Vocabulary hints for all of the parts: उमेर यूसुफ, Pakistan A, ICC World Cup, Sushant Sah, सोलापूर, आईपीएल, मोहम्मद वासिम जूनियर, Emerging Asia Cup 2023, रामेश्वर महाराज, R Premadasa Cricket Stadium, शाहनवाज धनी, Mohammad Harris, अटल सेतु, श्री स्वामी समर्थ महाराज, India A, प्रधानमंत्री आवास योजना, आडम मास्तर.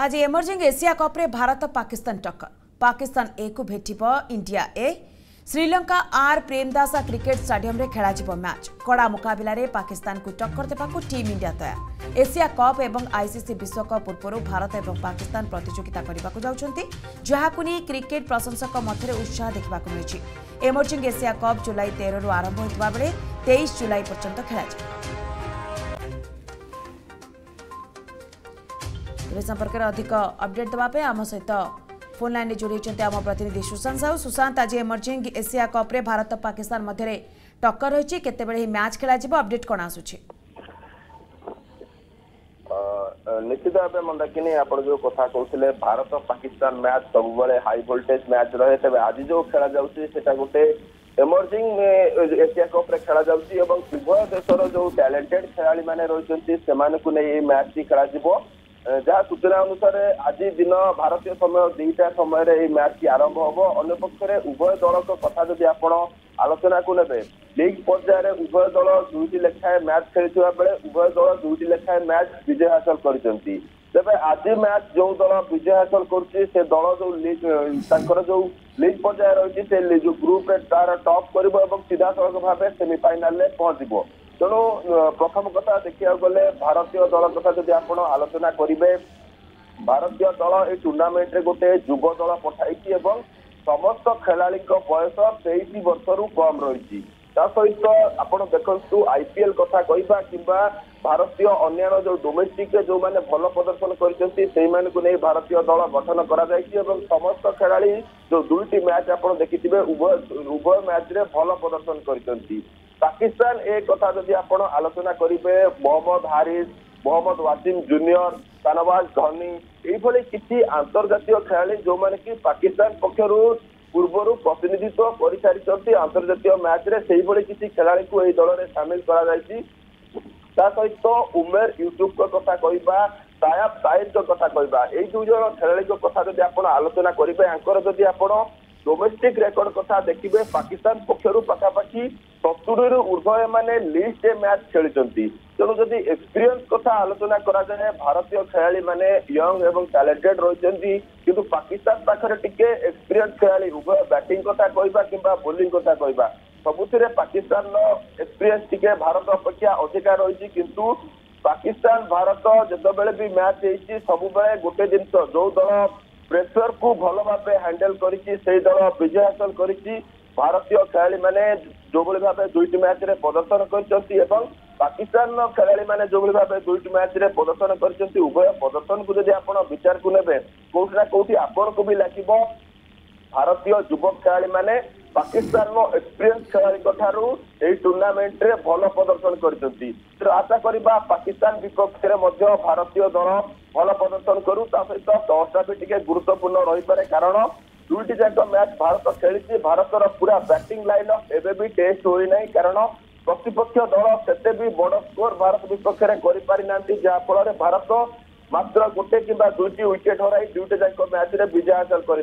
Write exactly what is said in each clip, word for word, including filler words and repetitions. आज emerging Asia cup रे भारत पाकिस्तान टक्कर। पाकिस्तान ए को भेटिब इंडिया ए। Sri Lanka R Premadasa cricket stadium रे खेला जिवो मैच। कड़ा मुकाबला रे पाकिस्तान को टक्कर देबाकू टीम इंडिया तैयार। एशिया कप एवं आईसीसी विश्वकप पूर्व भारत एवं पाकिस्तान प्रतियोगिता करबाकू जाउछंती, जहाकू नै क्रिकेट प्रशंसक मध्यरे उत्साह देखबाकू मिलछि। एमर्जिंग एशिया कप जुलाई तेरह रु आरंभ होइतबा बेले तेईस जुलाई पर्यंत खेला जिवो। संपर्क अधिक अपडेट देवाई आम सहित फोन लाइन जोड़ी होती आम प्रतिनिधि सुशांत साहू। सुशांत, आज एमर्जिंग एशिया कप रे भारत पाकिस्तान मध्य टक्कर रही, केतबेले मैच खेला जिवो, अपडेट कोन आसुछि? निश्चित भाव मंदाकिनी आप जो कथा कहते भारत पाकिस्तान मैच सब हाई वोल्टेज मैच रहे, तेज आज जो खेला जाटा गोटे एमर्जिंग एशिया कप रे खेला जाउछि एवं उभय देशर जो टैलेंटेड खेलाड़ी माने रहिसंति सेमान को नै मैच टी खेला जिवो। जहाँ सूचना अनुसार आज दिन भारतीय समय दुईटा समय यह मैच की आरंभ हम। अंपक्ष उभय दल कथा जब आप आलोचना को ने लीग पर्यायर उभय दल दुईटी लेखाएं मैच खेल्वा बेले उभय दल दुईटी लेखाएं मैच विजय हासिल कर। तेज आज मैच जो दल विजय हासिल कर दल जो लीग जो लीग पर्याय रही जो ग्रुप तार टॉप कर सीधा सड़क भाव सेमिफाइनाल पहुंचो। तेणु प्रथम कथा देखा गले भारतीय दल कथा जब आप आलोचना करेंगे, भारतीय दल ये टूर्णामेंट गोटे युव दल पठाई समस्त खेलाड़ी बयस तेईस वर्ष रु कम रही। सहित आप देखु आईपीएल कथा कहवा कि भारतीय अन्य जो डोमेस्टिक जो मैंने भल प्रदर्शन कर भारतीय दल गठन कर समस्त खेलाड़ी जो दुईटी मैच आप देखि उभय उभय मैच रे भल प्रदर्शन कर। पाकिस्तान ए कथा जब आप आलोचना करेंगे, मोहम्मद हारिस, मोहम्मद वासिम जूनियर, शाहनवाज धनी ये किसी आंतर्जातीय खेलाड़ी जो मैंने कि पाकिस्तान पक्षर पूर्व प्रतिनिधित्व कर सारी आंतर्जातीय मैच रे से किसी खेलाड़ी को यह दल में सामिल कर। उमेर यूसुफ कथा कहवा, तायब तायब कथा कहवा, ये दुज खेलाड़ी कथा जब आप आलोचना करेंगे, आंकर जब आप डोमेस्टिक रेकर्ड कथा देखिए पाकिस्तान पक्षर पखापाखि सतुरी ऊर्धव मैंने लिस्ट मैच खेली। तेणु जदि एक्सपीरियंस कथा आलोचना कराए भारतीय खेलाड़ी मैंने यंग एवं टैलेंटेड रही, किंतु पाकिस्तान पाखे टिके एक्सपीरियंस खेलाड़ी उभय बैटिंग कथा कहवा कि बोलिंग कथा कहवा सबुति पाकिस्तान एक्सपीरियंस टिके भारत अपेक्षा अधिका रही। किंतु पाकिस्तान भारत जितेबले भी मैच होती सबुबले गोटे जिनस जो दल प्रेसर को भल भाव हैंडल करिछि से दल विजय हासिल करिछि। भारतीय खेलाड़ी मैंने जो भाव दुईटी मैच रे प्रदर्शन करिछि एवं पाकिस्तान खेलाड़ी मैंने जो भाव दुईटी मैच रे प्रदर्शन करिछि उभय प्रदर्शन को जब आप विचार को नेबे कोठना कोठी आपन को भी लागिबो भारतीय युवक खेलाड़ी मैंने पाकिस्तान एक्सपीरियंस खेलाड़ी ठारू यह टूर्णामेंट रे भल प्रदर्शन करिछि। तो आशा करबा पाकिस्तान विपक्ष रे मध्य भारतीय दल भल प्रदर्शन करूँ। सहित टॉसटा भी टी गुरुत्वपूर्ण रही पारे, कारण दुईटी जाक मैच भारत खेली भारतर पूरा बैटिंग लाइन अप एवं भी टेस्ट होना, कारण प्रतिपक्ष दल से भी बड़ स्कोर भारत विपक्ष में करना, जहाँफल भारत मात्र गोटे कि दुईटी विकेट हराई दुईटी जाक मैच रे विजय हासिल कर।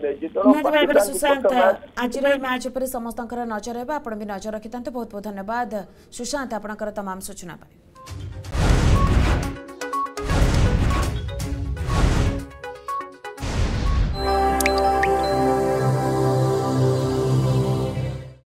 नजर रखी बहुत बहुत धन्यवाद सुशांत, आपनकर तमाम सूचना।